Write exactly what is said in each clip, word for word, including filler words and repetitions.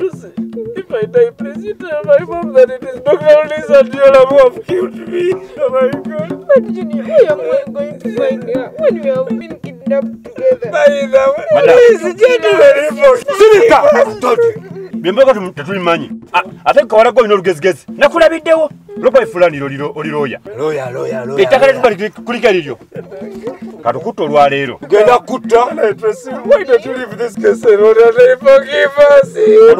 Lucy, if I die, please you tell my mom that it is Doctor Lisa Diola who have killed me. Oh my God. But Junior, I am not going to find her when we have been kidnapped together. Madam, please, gentlemen, why don't you leave this case alone and forgive us? Madam,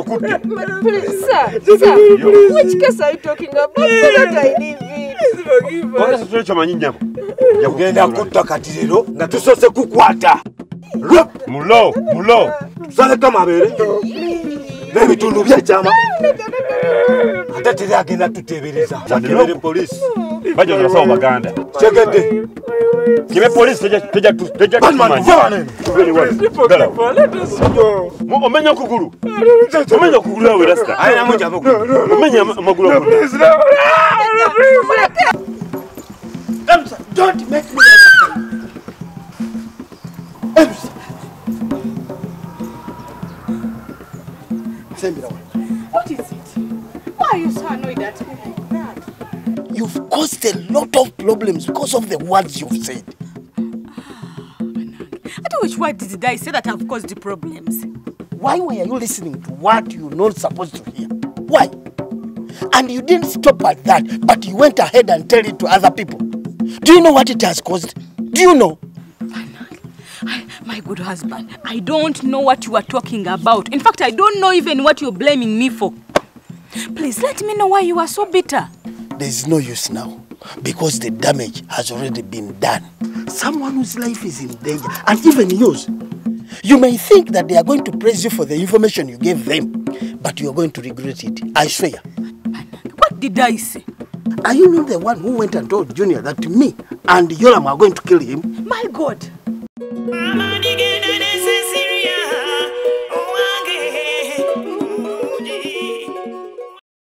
please, sir. Sir, which case are you talking about? So that I leave it. Please forgive us. Please forgive us. Please Give me police, take it, take it, take it. Batman, Batman. Let us go. Omenya kuguru. Omenya kuguru na werasta. I am Omenya kuguru. Omenya maguru. Please, please. Emsa, don't make me. Emsa. Send me that one. What is it? Why are you so annoyed at me like that? You've caused a lot of problems because of the words you've said. Ah, at which word did I say that I've caused the problems? Why were you listening to what you're not supposed to hear? Why? And you didn't stop at that, but you went ahead and tell it to other people. Do you know what it has caused? Do you know? I, my good husband, I don't know what you are talking about. In fact, I don't know even what you're blaming me for. Please, let me know why you are so bitter. There is no use now, because the damage has already been done. Someone whose life is in danger, and even yours. You may think that they are going to praise you for the information you gave them, but you are going to regret it, I swear. What did I say? Are you not the one who went and told Junior that me and Yoram are going to kill him? My God!